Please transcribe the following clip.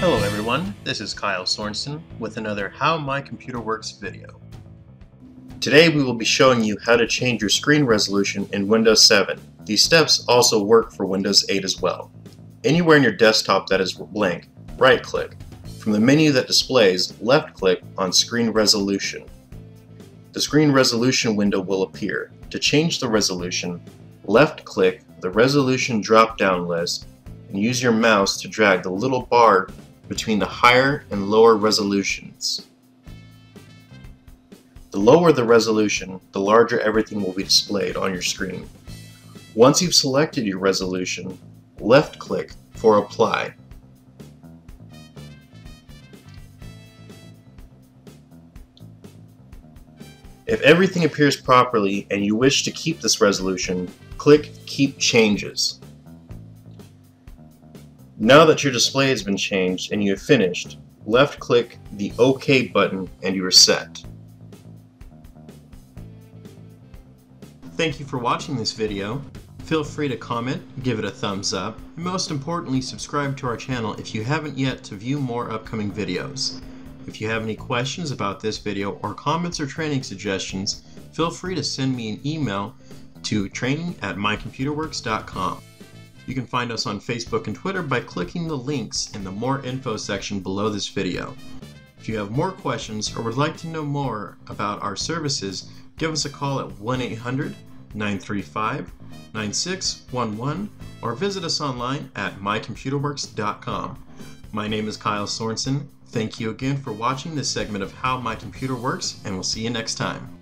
Hello everyone, this is Kyle Sorensen with another How My Computer Works video. Today we will be showing you how to change your screen resolution in Windows 7. These steps also work for Windows 8 as well. Anywhere in your desktop that is blank, right-click. From the menu that displays, left-click on Screen Resolution. The Screen Resolution window will appear. To change the resolution, left-click the Resolution drop-down list and use your mouse to drag the little bar between the higher and lower resolutions. The lower the resolution, the larger everything will be displayed on your screen. Once you've selected your resolution, left-click for Apply. If everything appears properly and you wish to keep this resolution, click Keep Changes. Now that your display has been changed and you have finished, left-click the OK button and you are set. Thank you for watching this video. Feel free to comment, give it a thumbs up, and most importantly, subscribe to our channel if you haven't yet to view more upcoming videos. If you have any questions about this video or comments or training suggestions, feel free to send me an email to training@mycomputerworks.com. You can find us on Facebook and Twitter by clicking the links in the More Info section below this video. If you have more questions or would like to know more about our services, give us a call at 1-800-935-9611 or visit us online at mycomputerworks.com. My name is Kyle Sorensen. Thank you again for watching this segment of How My Computer Works, and we'll see you next time.